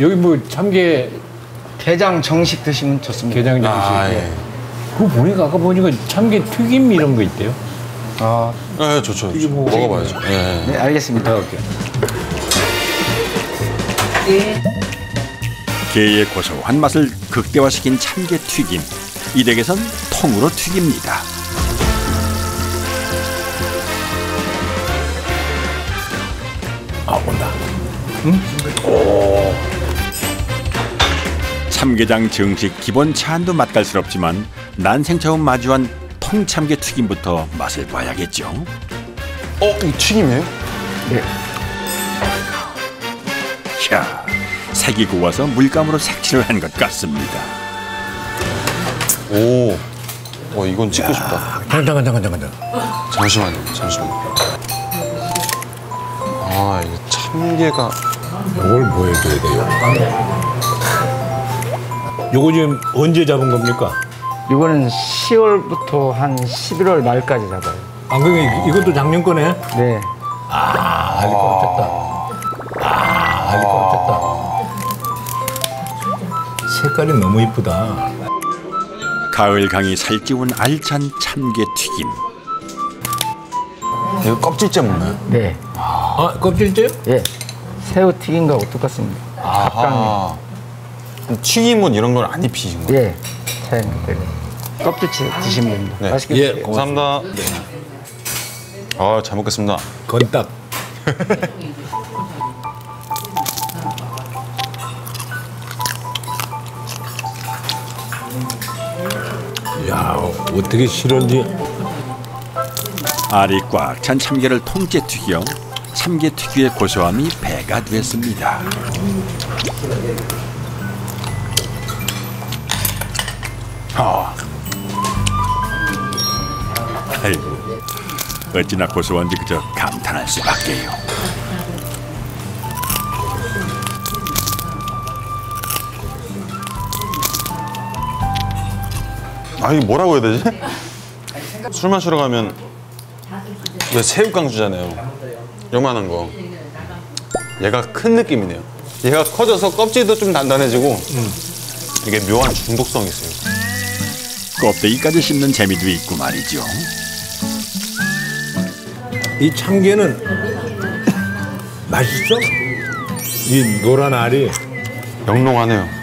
여기 뭐 참게 게장 정식 드시면 좋습니다. 게장 정식. 아, 예. 그거 보니까 아까 보니까 참게 튀김 이런 거 있대요. 아, 네, 좋죠. 이거 뭐 먹어봐야죠. 네, 네 알겠습니다. 네. 게의 고소한 맛을 극대화시킨 참게 튀김. 이 댁에선 통으로 튀깁니다. 아, 온다. 응? 오. 참게장 정식 기본 찬도 맛깔스럽지만 난생 처음 마주한 통참게 튀김부터 맛을 봐야겠죠. 어, 이 튀김이에요? 네. 이야, 색이 고와서 물감으로 색칠을 한 것 같습니다. 오, 와, 이건 찍고 싶다. 잠깐. 잠시만요. 아, 이게 참게가... 이걸 뭐 해줘야 돼요? 요거 지금 언제 잡은 겁니까? 이거는 10월부터 한 11월 말까지 잡아요. 아, 그러니까 이것도 작년 거네? 네. 아, 알릴 거 없었다. 색깔이 너무 이쁘다. 가을 강이 살찌운 알찬 참게 튀김. 이거 껍질째 먹나요? 네. 아, 껍질째요? 예. 새우 튀김하고 똑같습니다. 아, 튀김은 이런 걸 안 입히신 거예요? 예. 껍질째 드시면 됩니다. 네. 맛있게 드세요. 예, 감사합니다. 네. 아, 잘 먹겠습니다. 건딱. 야, 어떻게 싫은지. 알이 꽉 찬 참게를 통째 튀겨 참게 특유의 고소함이 배가 됐습니다. 아, 아이고, 어찌나 고소한지 그저 감탄할 수밖에요. 아, 이게 뭐라고 해야 되지? 술 마시러 가면 왜 새우깡 주잖아요. 요만한 거. 얘가 큰 느낌이네요. 얘가 커져서 껍질도 좀 단단해지고 이게 묘한 중독성이 있어요. 껍데기까지 씹는 재미도 있고 말이죠. 이 참게는 맛있죠? 이 노란 알이 영롱하네요.